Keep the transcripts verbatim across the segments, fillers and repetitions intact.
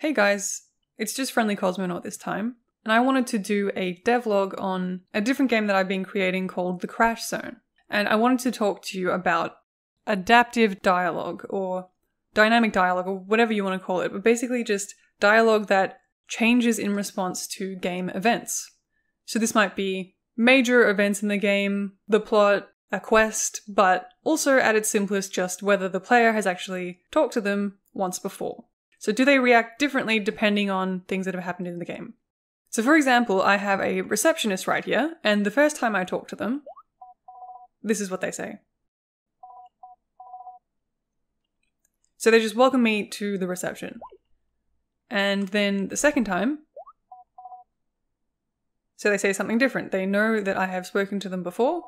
Hey guys, it's just FriendlyCosmonaut this time, and I wanted to do a devlog on a different game that I've been creating called The Crash Zone. And I wanted to talk to you about adaptive dialogue, or dynamic dialogue, or whatever you want to call it, but basically just dialogue that changes in response to game events. So this might be major events in the game, the plot, a quest, but also at its simplest just whether the player has actually talked to them once before. So do they react differently depending on things that have happened in the game? So for example, I have a receptionist right here, and the first time I talk to them, this is what they say. So they just welcome me to the reception. And then the second time, so they say something different. They know that I have spoken to them before,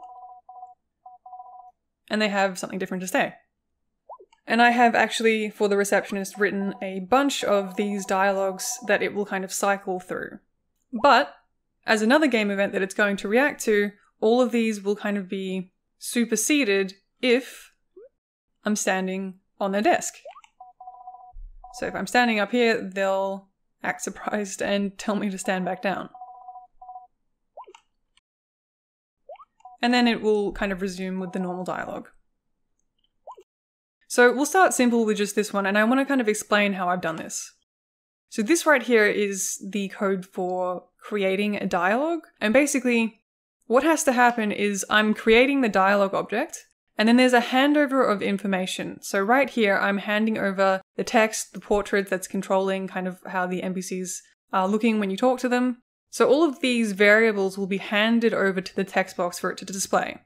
and they have something different to say. And I have actually, for the receptionist, written a bunch of these dialogues that it will kind of cycle through. But as another game event that it's going to react to, all of these will kind of be superseded if I'm standing on their desk. So if I'm standing up here, they'll act surprised and tell me to stand back down. And then it will kind of resume with the normal dialogue. So we'll start simple with just this one, and I want to kind of explain how I've done this. So this right here is the code for creating a dialogue, and basically what has to happen is I'm creating the dialogue object, and then there's a handover of information. So right here I'm handing over the text, the portrait that's controlling kind of how the N P Cs are looking when you talk to them. So all of these variables will be handed over to the text box for it to display.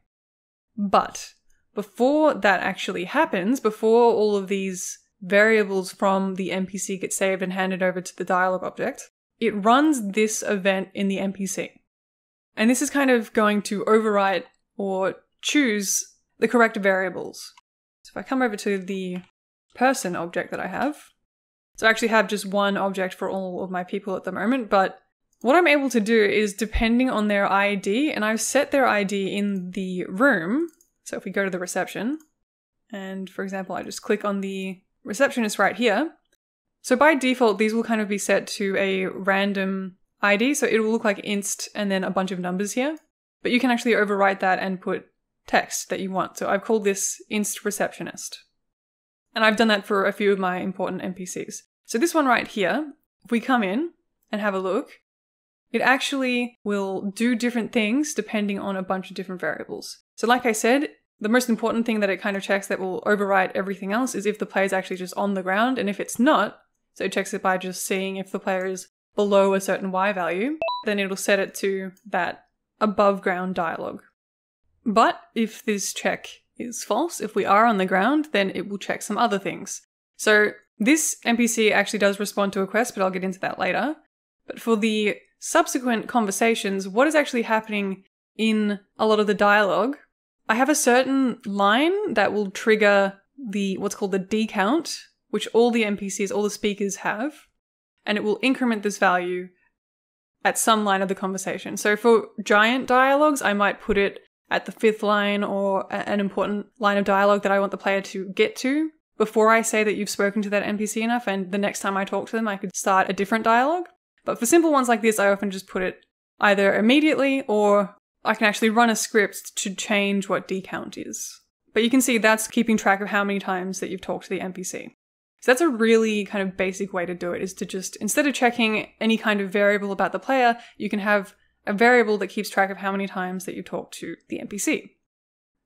But before that actually happens, before all of these variables from the N P C get saved and handed over to the dialogue object, it runs this event in the N P C. And this is kind of going to overwrite or choose the correct variables. So if I come over to the person object that I have, so I actually have just one object for all of my people at the moment, but what I'm able to do is, depending on their I D, and I've set their I D in the room. So if we go to the reception, and for example, I just click on the receptionist right here. So by default, these will kind of be set to a random I D. So it will look like inst and then a bunch of numbers here, but you can actually overwrite that and put text that you want. So I've called this inst receptionist, and I've done that for a few of my important N P Cs. So this one right here, if we come in and have a look, it actually will do different things depending on a bunch of different variables. So like I said, the most important thing that it kind of checks that will override everything else is if the player is actually just on the ground, and if it's not, so it checks it by just seeing if the player is below a certain Y value, then it'll set it to that above ground dialogue. But if this check is false, if we are on the ground, then it will check some other things. So this N P C actually does respond to a quest, but I'll get into that later. But for the subsequent conversations, what is actually happening in a lot of the dialogue, I have a certain line that will trigger the what's called the decount, which all the N P Cs, all the speakers have, and it will increment this value at some line of the conversation. So for giant dialogues, I might put it at the fifth line or an important line of dialogue that I want the player to get to before I say that you've spoken to that N P C enough, and the next time I talk to them, I could start a different dialogue. But for simple ones like this, I often just put it either immediately, or I can actually run a script to change what decount is. But you can see that's keeping track of how many times that you've talked to the N P C. So that's a really kind of basic way to do it, is to just, instead of checking any kind of variable about the player, you can have a variable that keeps track of how many times that you've talked to the N P C.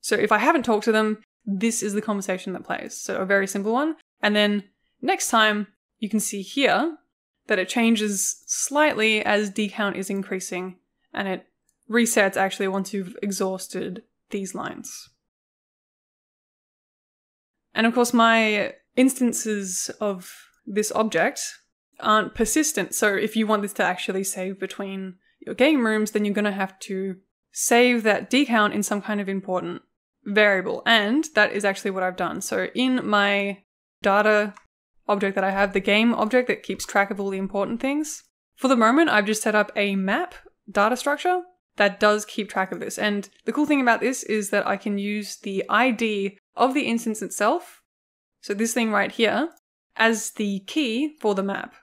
So if I haven't talked to them, this is the conversation that plays. So a very simple one. And then next time you can see here that it changes slightly as decount is increasing, and it resets actually once you've exhausted these lines. And of course my instances of this object aren't persistent, so if you want this to actually save between your game rooms, then you're going to have to save that decount in some kind of important variable, and that is actually what I've done. So in my data object that I have, the game object that keeps track of all the important things, for the moment I've just set up a map data structure that does keep track of this. And the cool thing about this is that I can use the I D of the instance itself, so this thing right here, as the key for the map.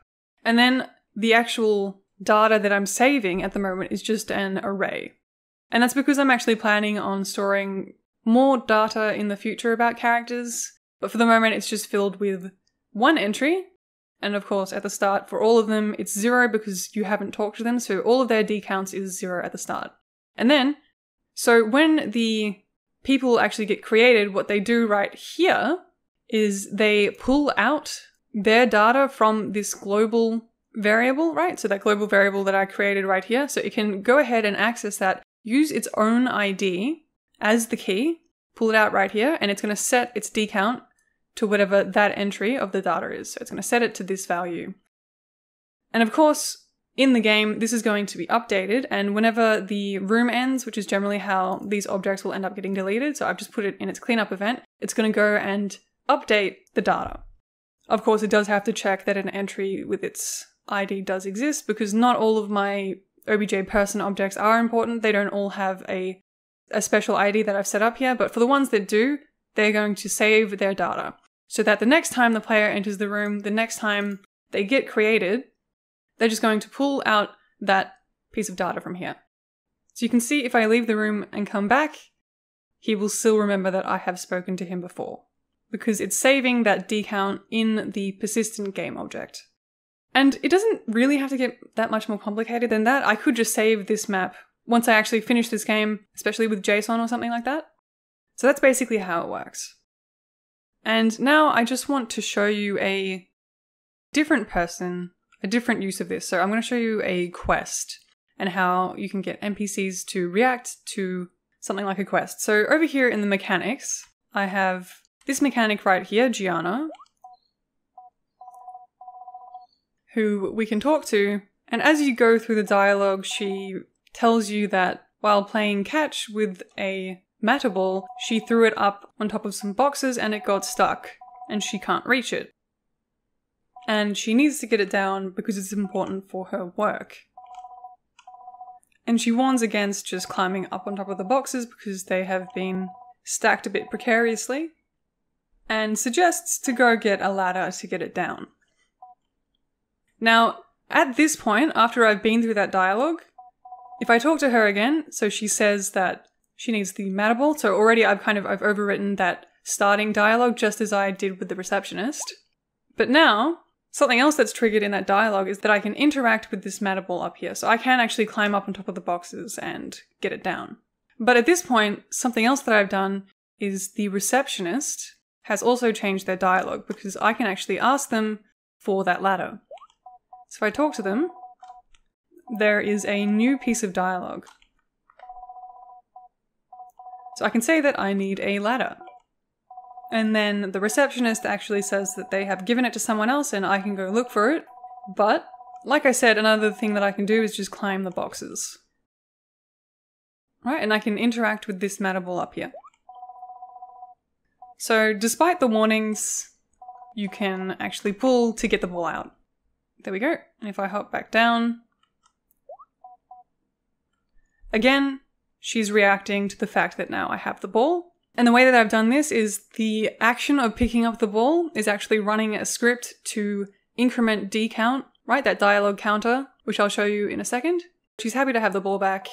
And then the actual data that I'm saving at the moment is just an array. And that's because I'm actually planning on storing more data in the future about characters, but for the moment it's just filled with one entry. And of course, at the start, for all of them, it's zero because you haven't talked to them, so all of their D counts is zero at the start. And then, so when the people actually get created, what they do right here is they pull out their data from this global variable, right? So that global variable that I created right here. So it can go ahead and access that, use its own I D as the key, pull it out right here, and it's going to set its D count to whatever that entry of the data is. So it's going to set it to this value. And of course, in the game, this is going to be updated. And whenever the room ends, which is generally how these objects will end up getting deleted, so I've just put it in its cleanup event, it's going to go and update the data. Of course, it does have to check that an entry with its I D does exist, because not all of my O B J person objects are important. They don't all have a, a special I D that I've set up here, but for the ones that do, they're going to save their data, so that the next time the player enters the room, the next time they get created, they're just going to pull out that piece of data from here. So you can see if I leave the room and come back, he will still remember that I have spoken to him before, because it's saving that D count in the persistent game object. And it doesn't really have to get that much more complicated than that. I could just save this map once I actually finish this game, especially with JSON or something like that. So that's basically how it works. And now I just want to show you a different person, a different use of this. So I'm going to show you a quest and how you can get N P Cs to react to something like a quest. So over here in the mechanics, I have this mechanic right here, Gianna, who we can talk to. And as you go through the dialogue, she tells you that while playing catch with a Matterball, she threw it up on top of some boxes and it got stuck and she can't reach it. And she needs to get it down because it's important for her work. And she warns against just climbing up on top of the boxes because they have been stacked a bit precariously, and suggests to go get a ladder to get it down. Now, at this point, after I've been through that dialogue, if I talk to her again, so she says that she needs the Matterball. So already I've kind of, I've overwritten that starting dialogue just as I did with the receptionist. But now something else that's triggered in that dialogue is that I can interact with this Matterball up here. So I can actually climb up on top of the boxes and get it down. But at this point, something else that I've done is the receptionist has also changed their dialogue, because I can actually ask them for that ladder. So if I talk to them, there is a new piece of dialogue. So I can say that I need a ladder. And then the receptionist actually says that they have given it to someone else and I can go look for it. But like I said, another thing that I can do is just climb the boxes. All right, and I can interact with this Matterball up here. So despite the warnings, you can actually pull to get the ball out. There we go. And if I hop back down, again, she's reacting to the fact that now I have the ball. And the way that I've done this is the action of picking up the ball is actually running a script to increment D count, right? That dialogue counter, which I'll show you in a second. She's happy to have the ball back.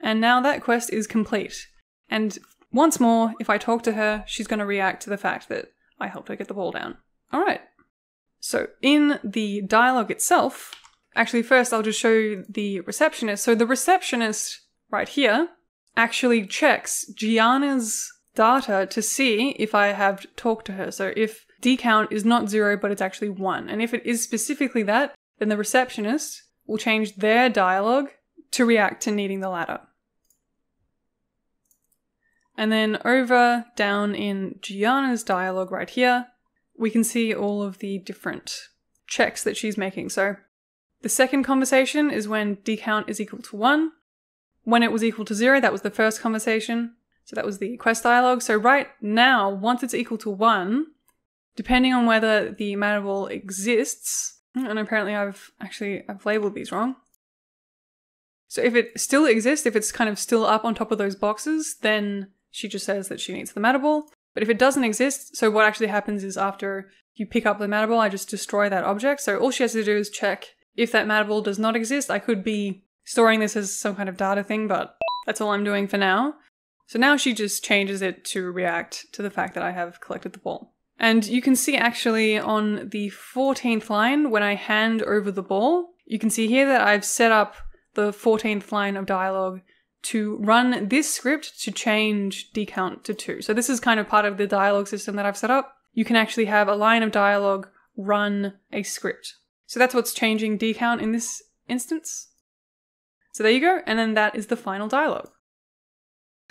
And now that quest is complete. And once more, if I talk to her, she's going to react to the fact that I helped her get the ball down. All right. So in the dialogue itself, actually, first I'll just show you the receptionist. So the receptionist right here actually checks Gianna's data to see if I have talked to her. So if D count is not zero, but it's actually one. And if it is specifically that, then the receptionist will change their dialogue to react to needing the ladder. And then over down in Gianna's dialogue right here, we can see all of the different checks that she's making. So the second conversation is when D count is equal to one. When it was equal to zero, that was the first conversation. So that was the quest dialogue. So right now, once it's equal to one, depending on whether the Matterball exists, and apparently I've actually, I've labeled these wrong. So if it still exists, if it's kind of still up on top of those boxes, then she just says that she needs the Matterball. But if it doesn't exist, so what actually happens is after you pick up the Matterball, I just destroy that object. So all she has to do is check if that Matterball does not exist. I could be storing this as some kind of data thing, but that's all I'm doing for now. So now she just changes it to react to the fact that I have collected the ball. And you can see actually on the fourteenth line, when I hand over the ball, you can see here that I've set up the fourteenth line of dialogue to run this script to change decount to two. So this is kind of part of the dialogue system that I've set up. You can actually have a line of dialogue run a script. So that's what's changing decount in this instance. So there you go. And then that is the final dialogue.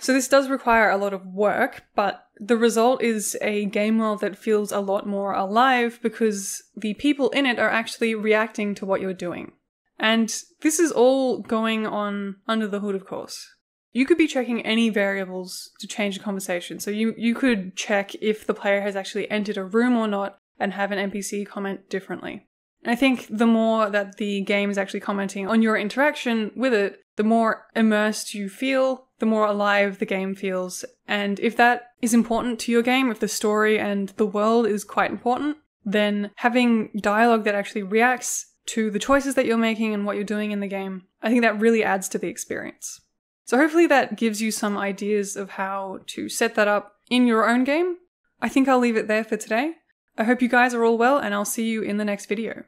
So this does require a lot of work, but the result is a game world that feels a lot more alive because the people in it are actually reacting to what you're doing. And this is all going on under the hood, of course. You could be checking any variables to change a conversation. So you, you could check if the player has actually entered a room or not and have an N P C comment differently. And I think the more that the game is actually commenting on your interaction with it, the more immersed you feel, the more alive the game feels. And if that is important to your game, if the story and the world is quite important, then having dialogue that actually reacts to the choices that you're making and what you're doing in the game, I think that really adds to the experience. So hopefully that gives you some ideas of how to set that up in your own game. I think I'll leave it there for today. I hope you guys are all well, and I'll see you in the next video.